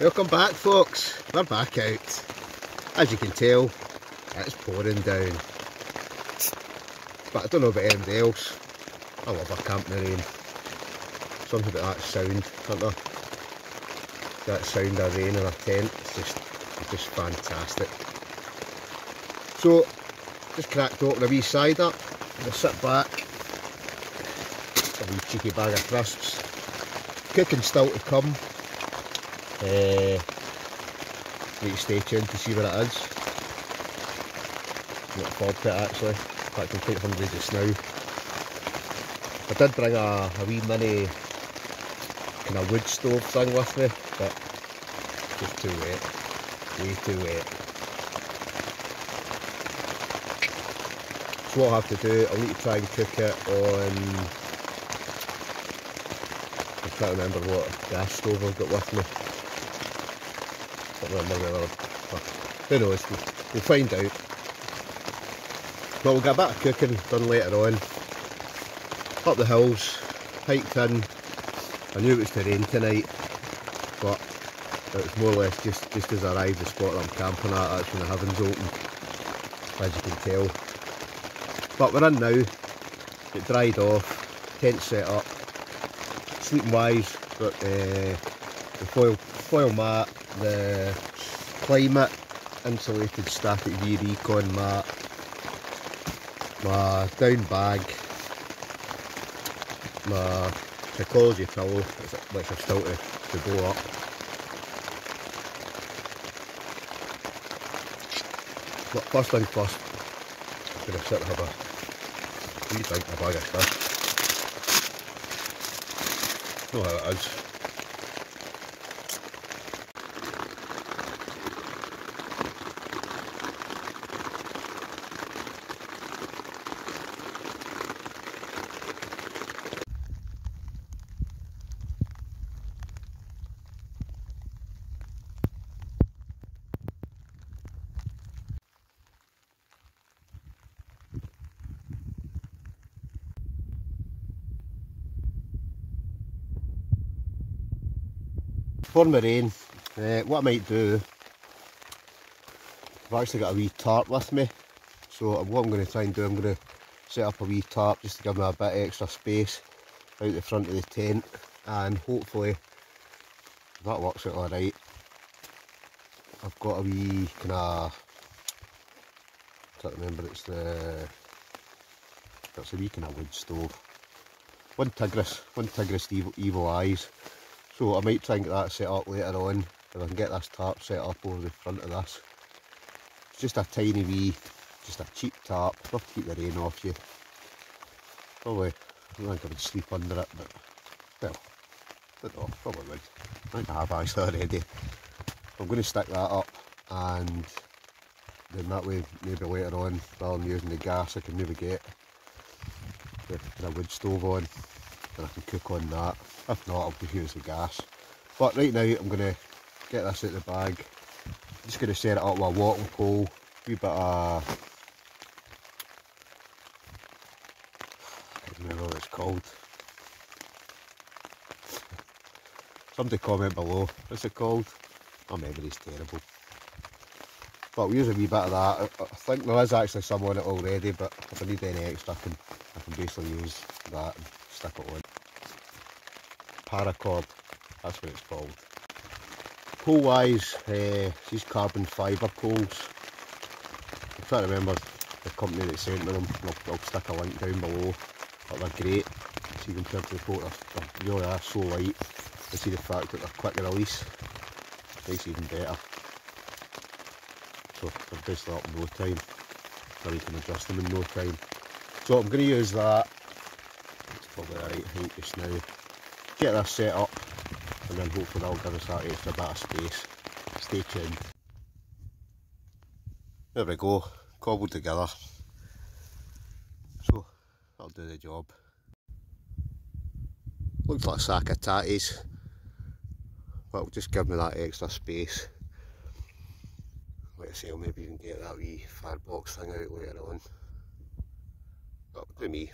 Welcome back, folks. We're back out. As you can tell, it's pouring down. But I don't know about anybody else. I love a camp in the rain. Something about that sound, don't know. That sound of rain in a tent, it's just fantastic. So, just cracked open a wee cider. I'm going to sit back. A wee cheeky bag of crisps. Cooking still to come. Need to stay tuned to see what it is. I'm looking forward to it actually. In fact, I'm quite hungry just now. I did bring a wee mini kind of wood stove thing with me, but just too wet. Way too wet. So what I'll have to do, I'll need to try and cook it on... I can't remember what gas stove I've got with me. Who knows, we'll find out. But we'll get a bit of cooking done later on. Up the hills, hiked in. I knew it was to rain tonight, but it was more or less just as I arrived the spot that I'm camping at, that's when the heavens opened, as you can tell. But we're in now, it dried off, tent set up, sleeping wise, got the foil mat, the climate insulated static V Recon mat, my down bag, my psychology pillow, which I've still to blow up, but first thing first, I'm going to sit and have a wee drink of a bag of stuff. Know how it is. For my rain, what I might do, I've actually got a wee tarp with me, so what I'm going to try and do, I'm going to set up a wee tarp just to give me a bit of extra space out the front of the tent, and hopefully, if that works out alright, I've got a wee kind of, I can't remember, it's a wee kind of wood stove, one Tigris evil eyes. So I might try and get that set up later on, if I can get this tarp set up over the front of this. It's just a tiny wee, just a cheap tarp, enough to keep the rain off you. Probably, I don't think I would sleep under it, but, well, I don't know, probably would. I think I have actually already. I'm going to stick that up, and then that way, maybe later on, rather than using the gas, I can maybe get the wood stove on, and I can cook on that. If not, I'll just use the gas. But right now, I'm going to get this out of the bag. I'm just going to set it up with a watering pole, a wee bit of... I can't remember what it's called. Somebody comment below, what's it called? My memory's terrible. But we'll use a wee bit of that. I think there is actually some on it already, but if I need any extra, I can basically use that and stick it on. Paracord, that's what it's called. Coal wise, these carbon fibre coals. I can't remember the company that sent me them. I'll stick a link down below. But they're great. See them compared to the boat, they really are so light. I see the fact that they're quick release. Makes it even better. So they're basically up in no time. Or you can adjust them in no time. So I'm going to use that. It's probably the right height just now. Get this set up, and then hopefully that'll give us that extra bit of space. Stay tuned. There we go, cobbled together. So, that'll do the job. Looks like a sack of tatties. That'll just give me that extra space. Like I say, I'll maybe even get that wee firebox thing out later on. Up to me.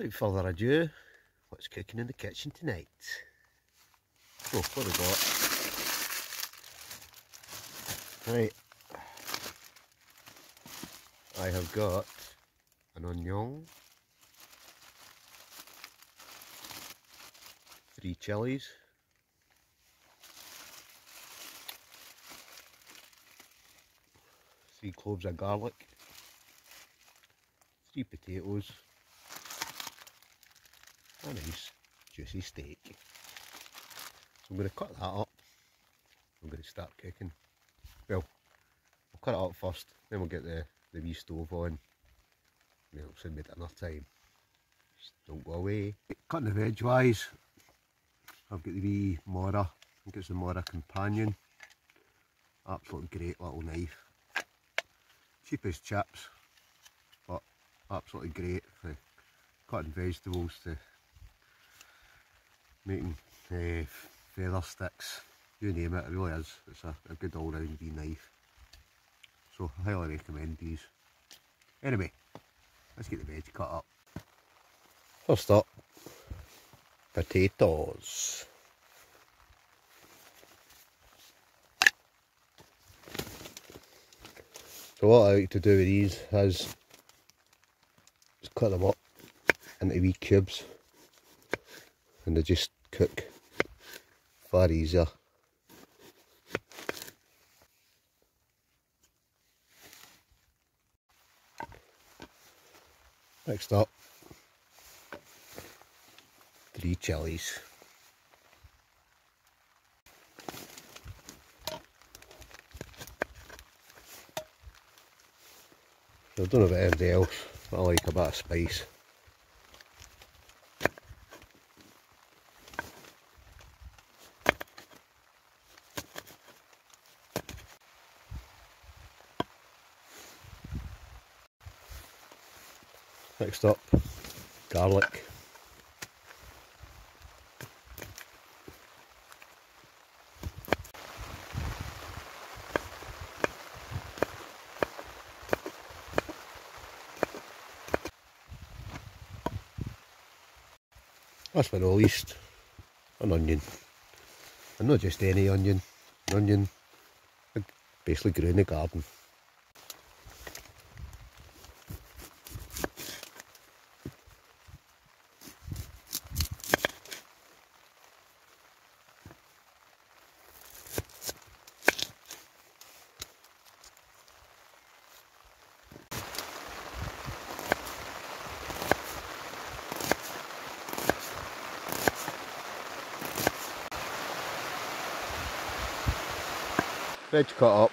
Without further ado, what's cooking in the kitchen tonight? Oh, what have we got? Right, I have got an onion, 3 chilies, three cloves of garlic, 3 potatoes, a nice juicy steak. So I'm going to cut that up. I'm going to start cooking. Well, I'll cut it up first, then we'll get the wee stove on. Then it'll soon be dinner time. Just don't go away. Cutting the veg wise, I've got the wee Mora. I think it's the Mora Companion. Absolutely great little knife. Cheap as chips, but absolutely great for cutting vegetables to making feather sticks, you name it, it really is. It's a good all-round wee knife. So I highly recommend these. Anyway, let's get the veg cut up. First up, potatoes. So what I like to do with these is just cut them up into wee cubes, and they just cook far easier. Next up, 3 chilies. I don't know about anybody else, but I like a bit of spice. Next up, garlic. Last but not least, an onion. And not just any onion, an onion I basically grew in the garden. Veg cut up.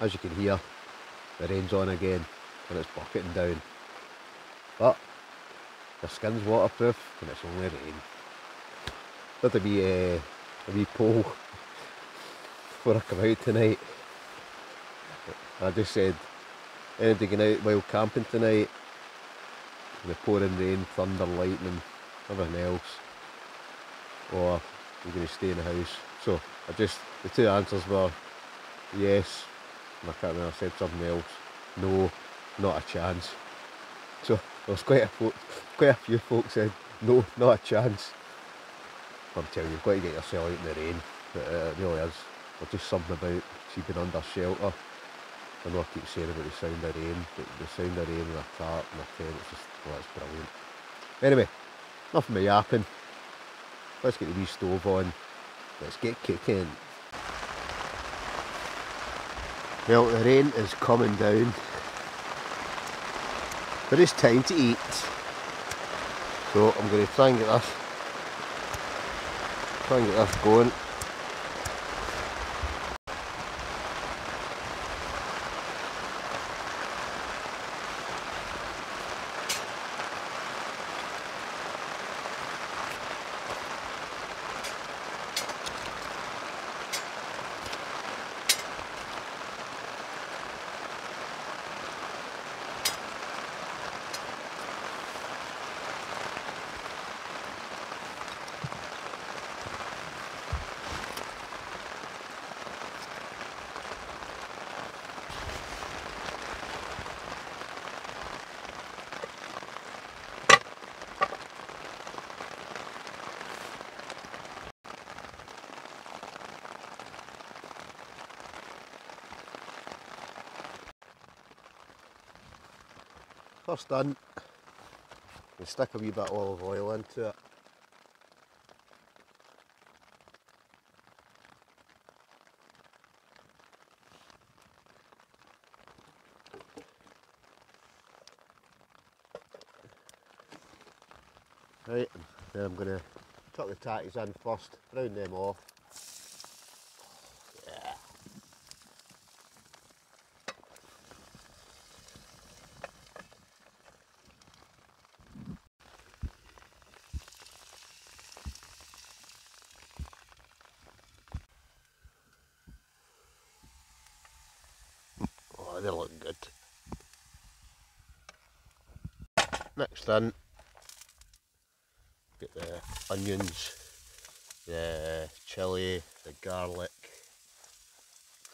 As you can hear, the rain's on again and it's bucketing down, but the skin's waterproof and it's only rain. That'll be a wee poll before I come out tonight. I just said, anybody going out while camping tonight, the pouring rain, thunder, lightning, everything else, or you're going to stay in the house? So I just, the 2 answers were yes, and I can't remember, I said something else, no, not a chance. So there was quite a few folks said no, not a chance. I'm telling you, you've got to get yourself out in the rain, it really is. There's just something about sleeping under shelter. I know I keep saying about the sound of rain, but the sound of rain and a tarp and a tent, it's just, well, it's brilliant. Anyway, enough of me yapping, let's get the wee stove on. Let's get kicking. Well, the rain is coming down, but it's time to eat. So I'm going to try and get this going. First done, we stick a wee bit of olive oil into it. Right, and then I'm going to tuck the tatties in first, brown them off. Oh, they're looking good. Next in, get the onions, the chilli, the garlic,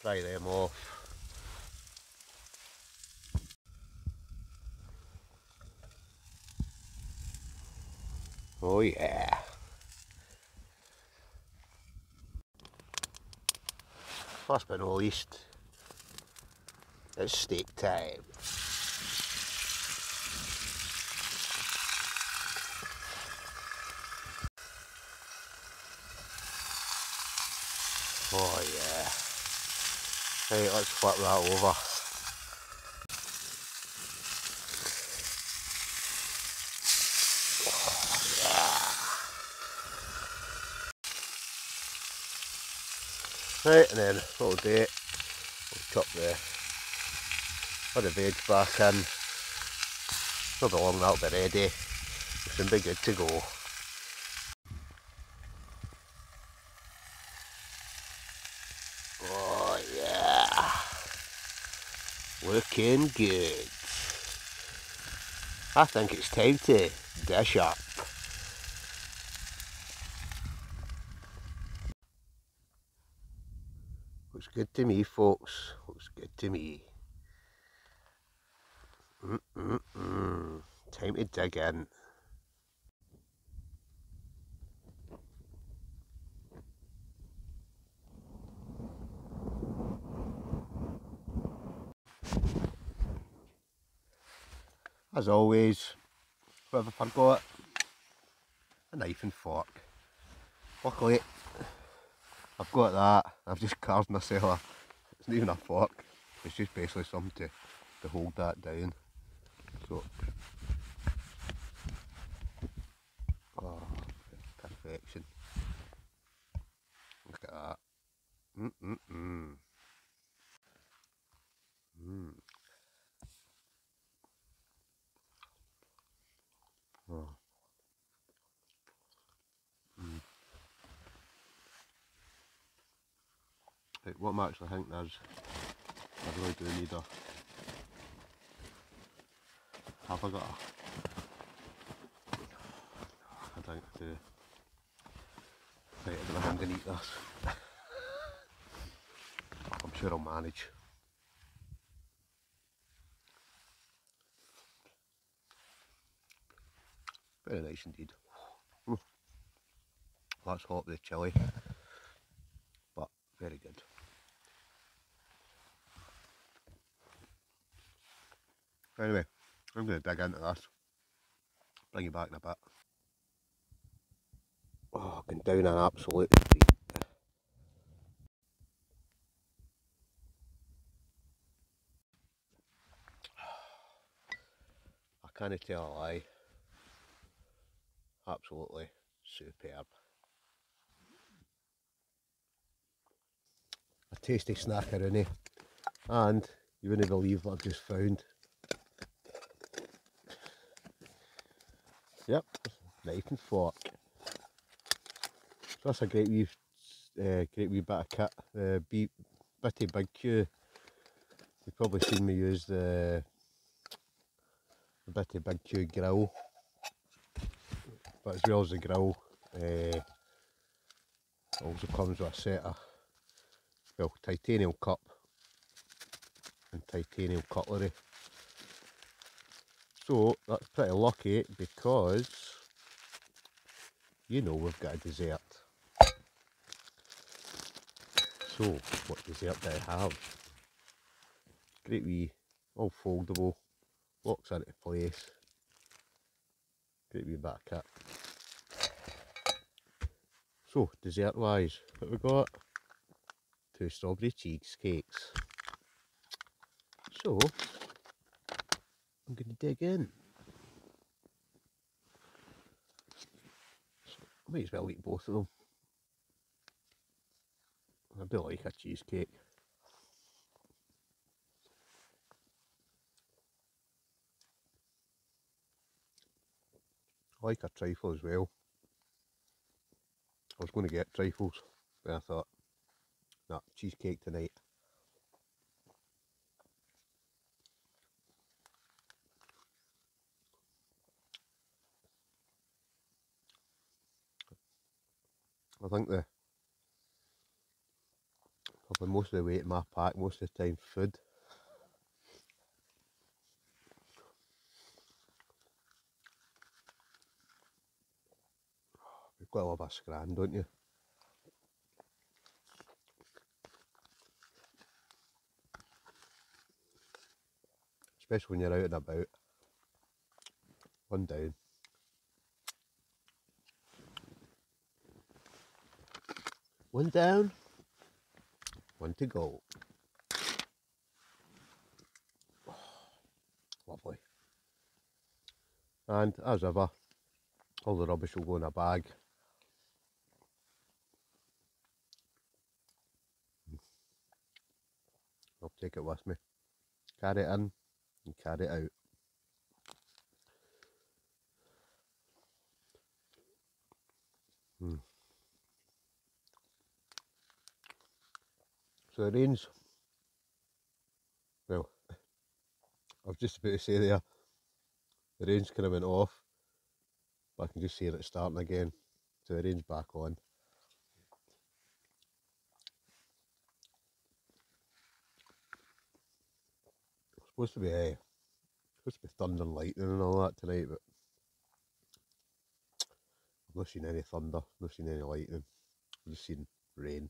fry them off. Oh yeah. Last but not least, it's steak time. Oh yeah. Right, let's flip that over. Oh yeah. Right, and then what we'll do, we'll chop the veg back in. Not long, that'll be ready. It should be good to go. Oh yeah, looking good. I think it's time to dish up. Looks good to me, folks. Looks good to me. Time to dig in. As always, what have I forgot? A knife and fork. Luckily, I've got that. I've just carved myself it's not even a fork. It's just basically something to hold that down. So, oh, perfection. Look at that. Oh. Right, what I'm actually thinking is, I really do need a... Have I got a... I think I do. Right, I don't know how I'm going to eat this. I'm sure I'll manage. Very nice indeed. That's hot with the chilli, but very good. Anyway, I'm going to dig into this, bring you back in a bit. Oh, I've been down an absolute street. I can't tell a lie, absolutely superb. A tasty snackaroonie, and you wouldn't believe what I've just found. Yep, knife and fork. So that's a great wee bit of kit. Bitty Big Q. You've probably seen me use the Bitty Big Q grill, but as well as the grill, it also comes with a set of titanium cup and titanium cutlery. So that's pretty lucky because, you know, we've got a dessert. So what dessert do I have? Great wee, all foldable, Locks out of place. Great wee back cat. So, dessert wise, what we got? 2 strawberry cheesecakes. So, I'm going to dig in. So, I might as well eat both of them. I do like a cheesecake. I like a trifle as well. I was going to get trifles, but I thought, nah, cheesecake tonight. I think probably most of the weight in my pack, most of the time food. You've got to love a scran, don't you? Especially when you're out and about. One down. One down. One to go. Oh, lovely. And as ever, all the rubbish will go in a bag. I'll take it with me. Carry it in and carry it out. So the rain's, well, I was just about to say there, the rain's kind of went off, but I can just hear it starting again, so the rain's back on. It's supposed to be thunder and lightning and all that tonight, but I've not seen any thunder, not seen any lightning, I've just seen rain.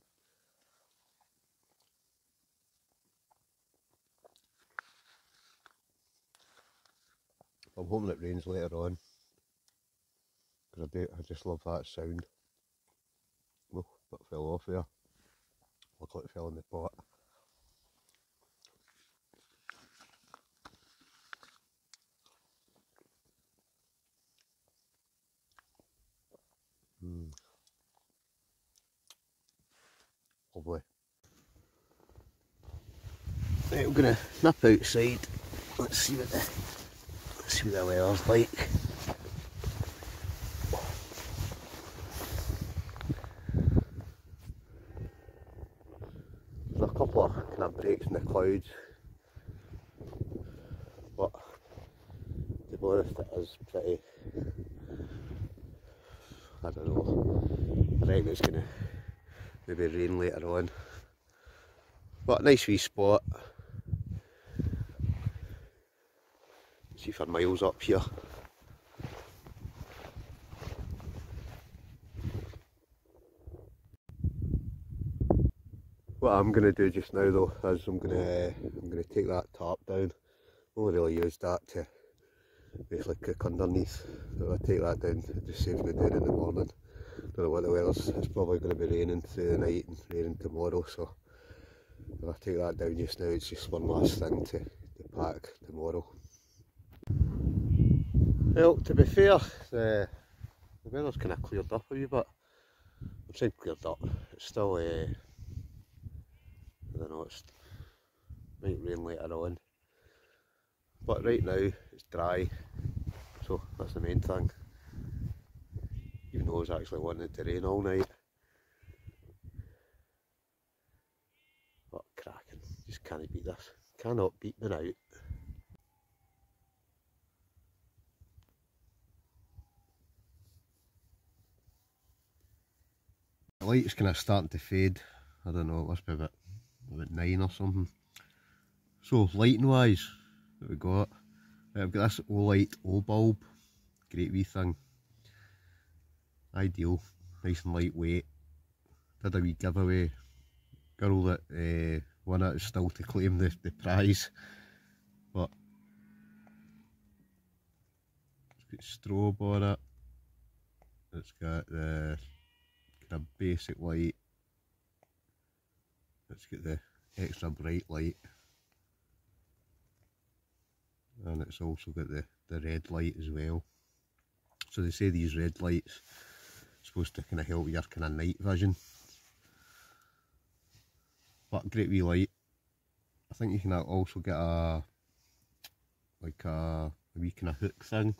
I'm hoping it rains later on, because I just love that sound. Oh, that fell off there. Look like it fell in the pot. Lovely. Right, we're going to nip outside. Let's see what the weather's like. There's a couple of kind of breaks in the clouds, but to be honest, it is pretty. I don't know. I reckon it's gonna maybe rain later on. But a nice wee spot. See for miles up here. What I'm going to do just now though is I'm going to take that tarp down. Only really use that to basically cook underneath. So I take that down. It just saves me doing it in the morning. Don't know what the weather's. It's probably going to be raining through the night and raining tomorrow. So if I take that down just now, it's just one last thing to pack tomorrow. Well, to be fair, the weather's kind of cleared up a wee bit. I'm saying cleared up, it's still, I don't know, it might rain later on. But right now, it's dry, so that's the main thing. Even though I was actually wanting it to rain all night. But cracking, just can't beat this. Cannot beat me out. The light's kind of starting to fade. I don't know, it must be about 9 or something. So, lighting wise, what have we got? Right, I've got this O light O bulb. Great wee thing. Ideal. Nice and lightweight. Did a wee giveaway. Girl that won it is still to claim the prize. But got strobe on it, it's got the kind of basic light, it's got the extra bright light, and it's also got the red light as well. So they say these red lights are supposed to kind of help your kind of night vision. But great wee light. I think you can also get a wee kind of hook thing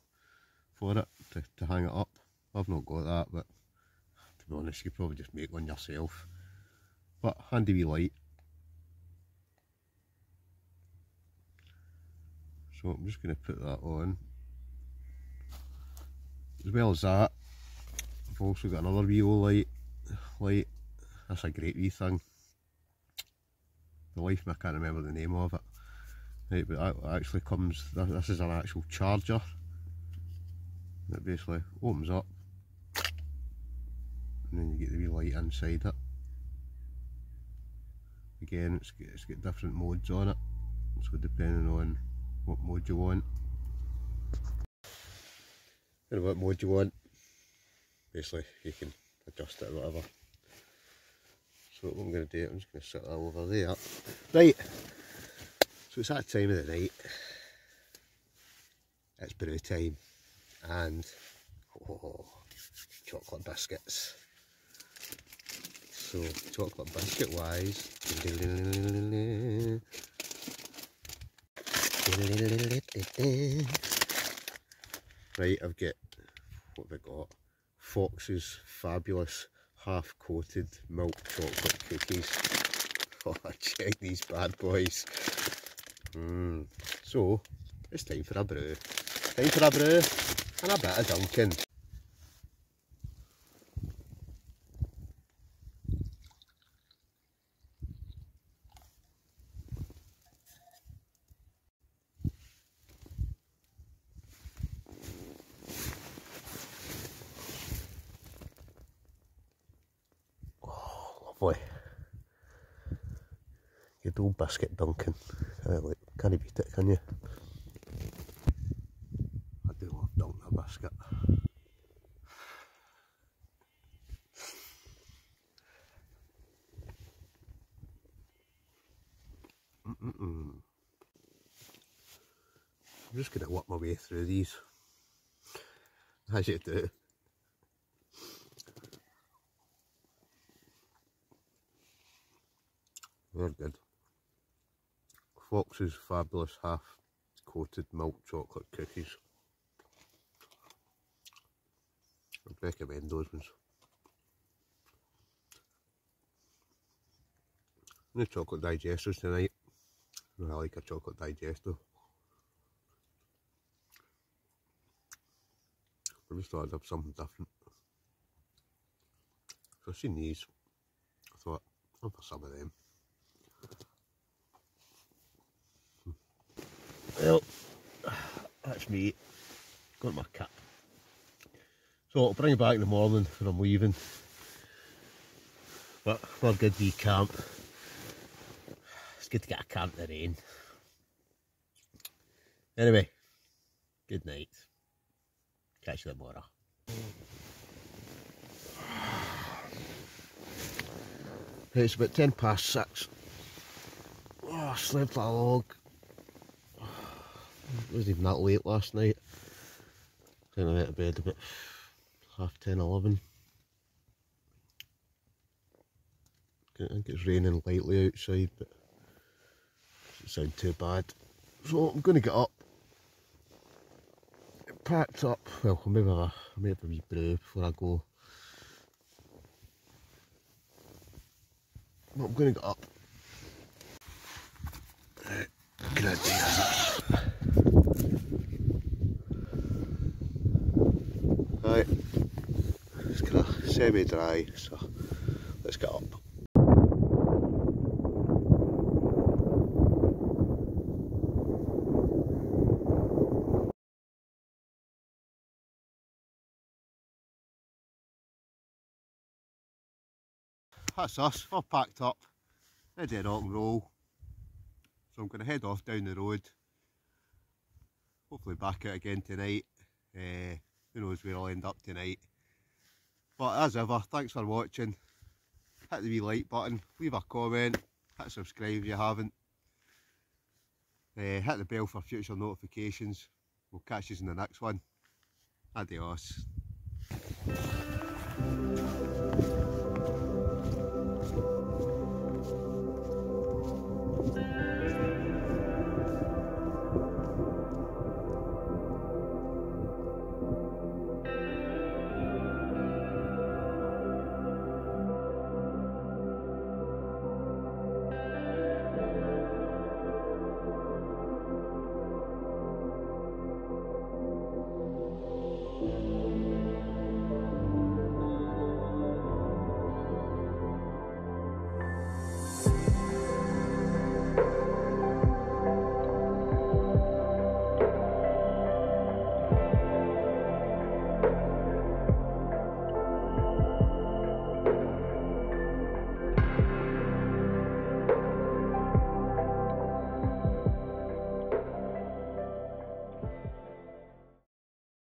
for it to hang it up. I've not got that, but to be honest, you probably just make one yourself. But handy wee light. So I'm just going to put that on. As well as that, I've also got another wee O light. That's a great wee thing. The life, I can't remember the name of it. Right, but that actually comes, this is an actual charger. It basically opens up, and then you get the wee light inside it. Again, it's got different modes on it, so depending on what mode you want. And what mode you want, basically you can adjust it or whatever. So what I'm going to do, I'm just going to set that over there. Right, so it's that time of the night. It's brew time. And, oh, chocolate biscuits. So, chocolate biscuit wise. Right, I've got, what have I got? Fox's Fabulous Half-Coated Milk Chocolate Cookies. Oh, check these bad boys. So, it's time for a brew. Time for a brew and a bit of dunking. Boy, good old biscuit dunking. Can't you beat it, can you? I do love dunking a biscuit. I'm just going to work my way through these, as you do. They're good. Fox's Fabulous Half-Coated Milk Chocolate Cookies. I'd recommend those ones. No chocolate digesters tonight. I like a chocolate digester. I just thought I'd have something different. So I've seen these. I thought, I'll have some of them. Well, that's me, got my cap. So I'll bring it back in the morning when I'm leaving, but we're good to camp. It's good to get a camp in the rain. Anyway, good night, catch you at Mora. It's about 6:10. Oh, I slept like a log. It wasn't even that late last night. Then I went to bed about 10:30, 11. I think it's raining lightly outside, but it doesn't sound too bad. So I'm going to get up, get packed up. Well, I may have a wee brew before I go. But I'm going to get up. Good idea. Right, it's kind of semi-dry, so let's get up. That's us, all packed up, ready to rock and roll. So I'm going to head off down the road, hopefully back out again tonight, Who knows where I'll end up tonight. But as ever, thanks for watching. Hit the wee like button, leave a comment, hit subscribe if you haven't. Hit the bell for future notifications. We'll catch you in the next one. Adios.